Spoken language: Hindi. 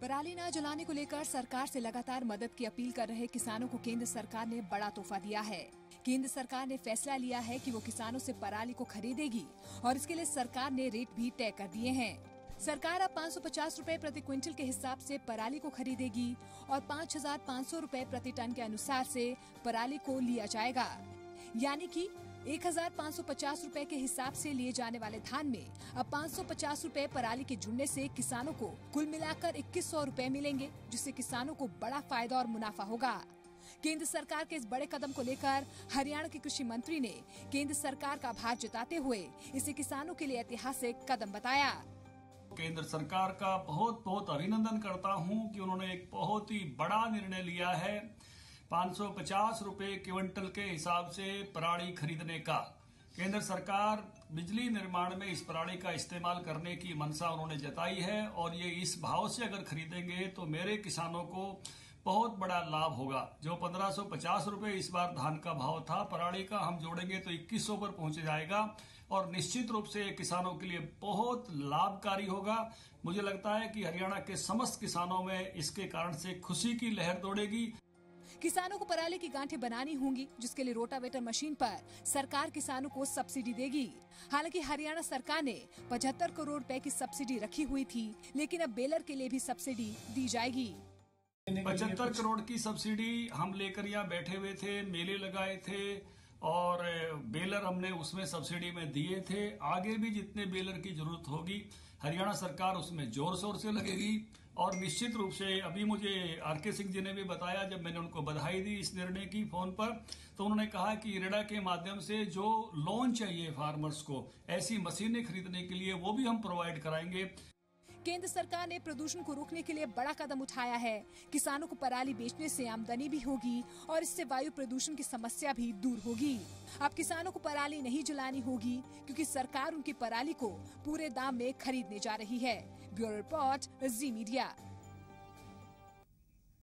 पराली न जलाने को लेकर सरकार से लगातार मदद की अपील कर रहे किसानों को केंद्र सरकार ने बड़ा तोहफा दिया है। केंद्र सरकार ने फैसला लिया है कि वो किसानों से पराली को खरीदेगी और इसके लिए सरकार ने रेट भी तय कर दिए हैं। सरकार अब 550 रुपए प्रति क्विंटल के हिसाब से पराली को खरीदेगी और 5,500 रुपए प्रति टन के अनुसार से पराली को लिया जाएगा। यानी कि 1,550 रुपए के हिसाब से लिए जाने वाले धान में अब 550 रुपए पराली के जुड़ने से किसानों को कुल मिलाकर 2,100 रुपए मिलेंगे, जिससे किसानों को बड़ा फायदा और मुनाफा होगा। केंद्र सरकार के इस बड़े कदम को लेकर हरियाणा के कृषि मंत्री ने केंद्र सरकार का आभार जताते हुए इसे किसानों के लिए ऐतिहासिक कदम बताया। केंद्र सरकार का बहुत बहुत अभिनंदन करता हूँ कि उन्होंने एक बहुत ही बड़ा निर्णय लिया है 550 रुपए क्विंटल के हिसाब से पराली खरीदने का। केंद्र सरकार बिजली निर्माण में इस पराली का इस्तेमाल करने की मंशा उन्होंने जताई है और ये इस भाव से अगर खरीदेंगे तो मेरे किसानों को बहुत बड़ा लाभ होगा। जो 1,550 रुपए इस बार धान का भाव था, पराली का हम जोड़ेंगे तो 2,100 पर पहुंच जाएगा और निश्चित रूप से ये किसानों के लिए बहुत लाभकारी होगा। मुझे लगता है कि हरियाणा के समस्त किसानों में इसके कारण से खुशी की लहर दौड़ेगी। किसानों को पराली की गांठें बनानी होंगी, जिसके लिए रोटावेटर मशीन पर सरकार किसानों को सब्सिडी देगी। हालांकि हरियाणा सरकार ने 75 करोड़ रुपए की सब्सिडी रखी हुई थी, लेकिन अब बेलर के लिए भी सब्सिडी दी जाएगी। 75 करोड़ की सब्सिडी हम लेकर यहाँ बैठे हुए थे, मेले लगाए थे और बेलर हमने उसमें सब्सिडी में दिए थे। आगे भी जितने बेलर की जरूरत होगी हरियाणा सरकार उसमें जोर शोर से लगेगी और निश्चित रूप से अभी मुझे आरके सिंह जी ने भी बताया, जब मैंने उनको बधाई दी इस निर्णय की फोन पर, तो उन्होंने कहा कि इरेडा के माध्यम से जो लोन चाहिए फार्मर्स को ऐसी मशीनें खरीदने के लिए वो भी हम प्रोवाइड कराएंगे। केंद्र सरकार ने प्रदूषण को रोकने के लिए बड़ा कदम उठाया है। किसानों को पराली बेचने से आमदनी भी होगी और इससे वायु प्रदूषण की समस्या भी दूर होगी। अब किसानों को पराली नहीं जलानी होगी क्योंकि सरकार उनकी पराली को पूरे दाम में खरीदने जा रही है। Bureau report, Zee media.